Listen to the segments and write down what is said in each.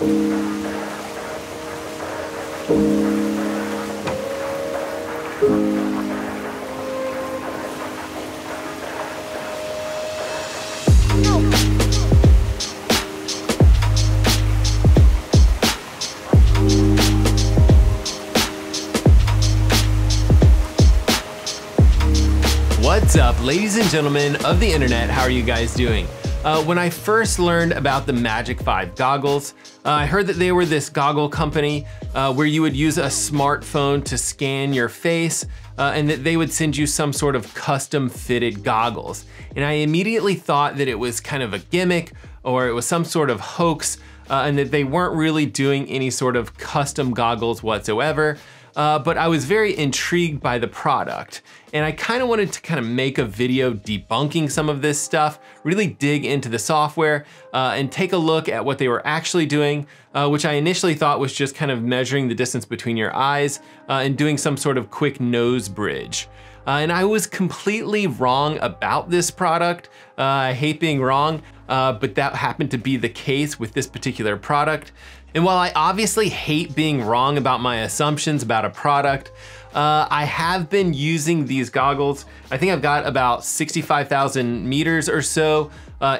What's up, ladies and gentlemen of the internet? How are you guys doing? When I first learned about the Magic 5 goggles, I heard that they were this goggle company where you would use a smartphone to scan your face and that they would send you some sort of custom fitted goggles. And I immediately thought that it was kind of a gimmick or it was some sort of hoax and that they weren't really doing any sort of custom goggles whatsoever. But I was very intrigued by the product. And I kind of wanted to make a video debunking some of this stuff, really dig into the software and take a look at what they were actually doing, which I initially thought was just kind of measuring the distance between your eyes and doing some sort of quick nose bridge. And I was completely wrong about this product. I hate being wrong, but that happened to be the case with this particular product. And while I obviously hate being wrong about my assumptions about a product, I have been using these goggles. I think I've got about 65,000 meters or so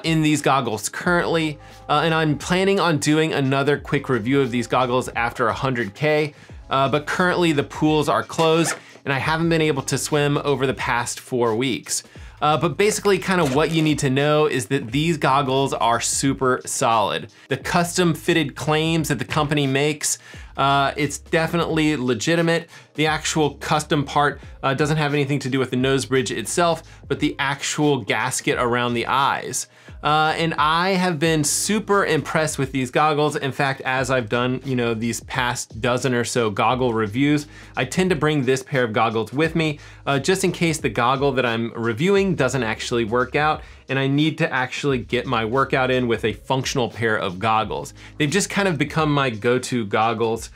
in these goggles currently. And I'm planning on doing another quick review of these goggles after 100K. But currently the pools are closed and I haven't been able to swim over the past 4 weeks. But basically what you need to know is that these goggles are super solid. The custom fitted claims that the company makes, it's definitely legitimate. The actual custom part doesn't have anything to do with the nose bridge itself, but the actual gasket around the eyes. And I have been super impressed with these goggles. In fact, as I've done, these past dozen or so goggle reviews, I tend to bring this pair of goggles with me just in case the goggle that I'm reviewing doesn't actually work out and I need to actually get my workout in with a functional pair of goggles. They've just kind of become my go-to goggles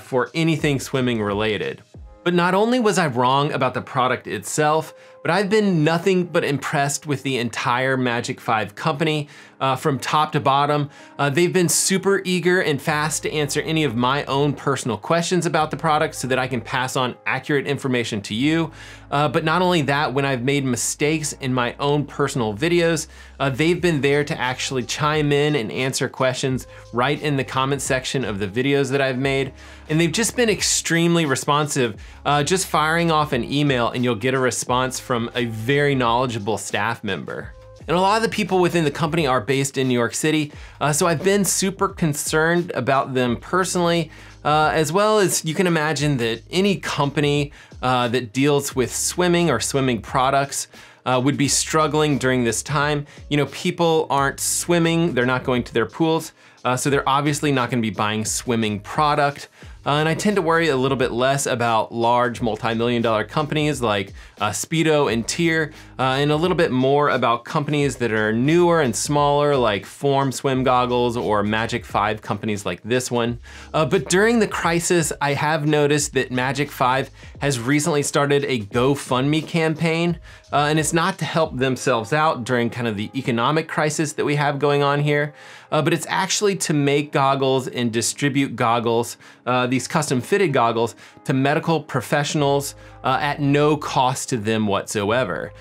for anything swimming related. But not only was I wrong about the product itself, but I've been nothing but impressed with the entire Magic 5 company from top to bottom. They've been super eager and fast to answer any of my own personal questions about the product so that I can pass on accurate information to you. But not only that, when I've made mistakes in my own personal videos, they've been there to actually chime in and answer questions right in the comment section of the videos that I've made. And they've just been extremely responsive, just firing off an email and you'll get a response from a very knowledgeable staff member. And a lot of the people within the company are based in New York City, so I've been super concerned about them personally, as well as you can imagine that any company that deals with swimming or swimming products would be struggling during this time. People aren't swimming, they're not going to their pools, so they're obviously not gonna be buying swimming product. And I tend to worry a little bit less about large multi-million-dollar companies like Speedo and Tier, and a little bit more about companies that are newer and smaller like Form Swim Goggles or Magic 5 companies like this one. But during the crisis, I have noticed that Magic 5 has recently started a GoFundMe campaign, and it's not to help themselves out during the economic crisis that we have going on here, but it's actually to make goggles and distribute goggles, these custom fitted goggles, to medical professionals at no cost to them whatsoever.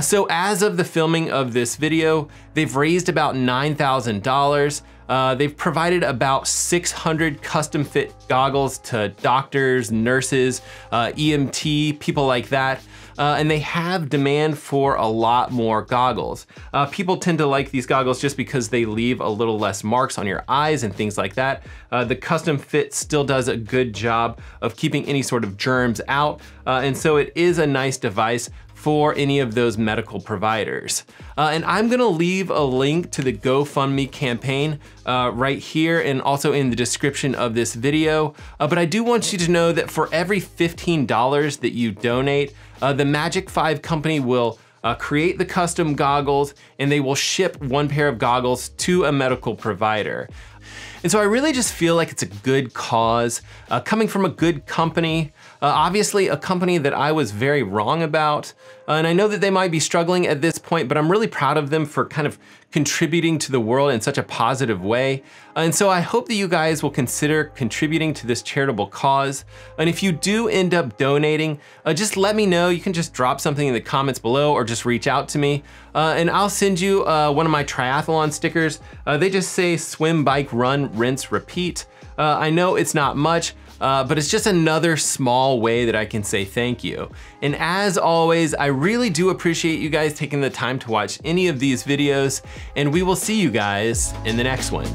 So as of the filming of this video, they've raised about $9,000. They've provided about 600 custom fit goggles to doctors, nurses, EMT, people like that. And they have demand for a lot more goggles. People tend to like these goggles just because they leave a little less marks on your eyes and things like that. The custom fit still does a good job of keeping any sort of germs out. And so it is a nice device for any of those medical providers. And I'm gonna leave a link to the GoFundMe campaign right here and also in the description of this video. But I do want you to know that for every $15 that you donate, the Magic 5 company will create the custom goggles and they will ship one pair of goggles to a medical provider. And so I really just feel like it's a good cause, coming from a good company, obviously a company that I was very wrong about. And I know that they might be struggling at this point, but I'm really proud of them for kind of contributing to the world in such a positive way. And so I hope that you guys will consider contributing to this charitable cause. And if you do end up donating, just let me know. You can just drop something in the comments below or just reach out to me. And I'll send you one of my triathlon stickers. They just say swim, bike, run, rinse, repeat. I know it's not much, but it's just another small way that I can say thank you. And as always, I really do appreciate you guys taking the time to watch any of these videos, and we will see you guys in the next one.